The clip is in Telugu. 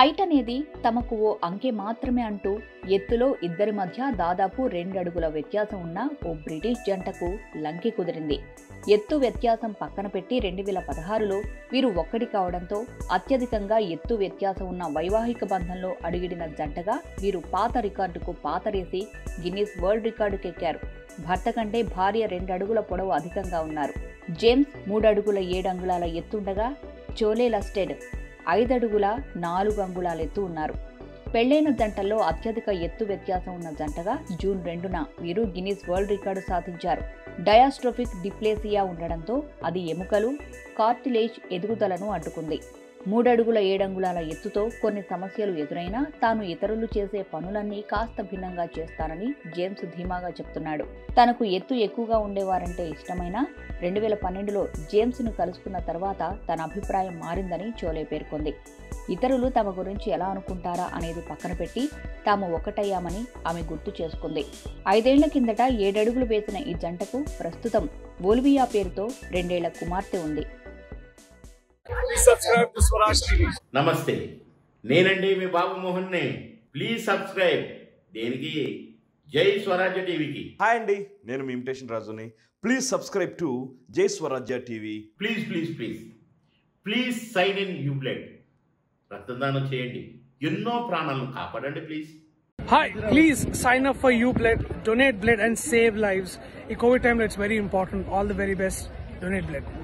హైట్ అనేది తమకు ఓ అంకె మాత్రమే అంటూ ఎత్తులో ఇద్దరి మధ్య దాదాపు 2 అడుగుల వ్యత్యాసం ఉన్న ఓ బ్రిటిష్ జంటకు లంకె కుదిరింది. ఎత్తు వ్యత్యాసం పక్కన పెట్టి 2016లో వీరు ఒక్కటి కావడంతో అత్యధికంగా ఎత్తు వ్యత్యాసం ఉన్న వైవాహిక బంధంలో అడుగిడిన జంటగా వీరు పాత రికార్డుకు పాతరేసి గిన్నిస్ వరల్డ్ రికార్డుకెక్కారు. భర్త కంటే భార్య 2 అడుగుల పొడవు అధికంగా ఉన్నారు. జేమ్స్ 3 అడుగుల 7 అంగుళాల ఎత్తుండగా జై లస్టెడ్ 5 అడుగుల 4 అంగుళాల ఎత్తు ఉన్నారు. పెళ్లైన జంటల్లో అత్యధిక ఎత్తు వ్యత్యాసం ఉన్న జంటగా జూన్ 2న వీరు గిన్నిస్ వరల్డ్ రికార్డు సాధించారు. డయాస్ట్రోఫిక్ డిప్లేసియా ఉండడంతో అది ఎముకలు కార్టిలేజ్ ఎదుగుదలను అడ్డుకుంది. 3 అడుగుల 7 అంగుళాల ఎత్తుతో కొన్ని సమస్యలు ఎదురైనా తాను ఇతరులు చేసే పనులన్నీ కాస్త భిన్నంగా చేస్తానని జేమ్స్ ధీమాగా చెప్తున్నాడు. తనకు ఎత్తు ఎక్కువగా ఉండేవారంటే ఇష్టమైన 2012లో జేమ్స్ను కలుసుకున్న తర్వాత తన అభిప్రాయం మారిందని జై పేర్కొంది. ఇతరులు తమ గురించి ఎలా అనుకుంటారా అనేది పక్కన పెట్టి తాము ఒకటయ్యామని ఆమె గుర్తు చేసుకుంది. 5 ఏళ్ల కిందట 7 అడుగులు వేసిన ఈ జంటకు ప్రస్తుతం ఓలివియా పేరుతో 2 ఏళ్ల కుమార్తె ఉంది. నమస్తే, నేనండి మీ బాబు మోహన్ని. Please subscribe. దేనికి? జై స్వరాజ్య టీవీకి. హాయ్ అండి, నేను మీ ఇమిటేషన్ రాజుని. Please subscribe to Jai Swarajya TV. Please please please please sign in you blood. రక్తదానం చేయండి, ఎన్నో ప్రాణాలను కాపాడండి. Please hi, please sign up for you blood. Donate blood and save lives. ఈ కోవిడ్ టైంలో it's very important. All the very best. Donate blood.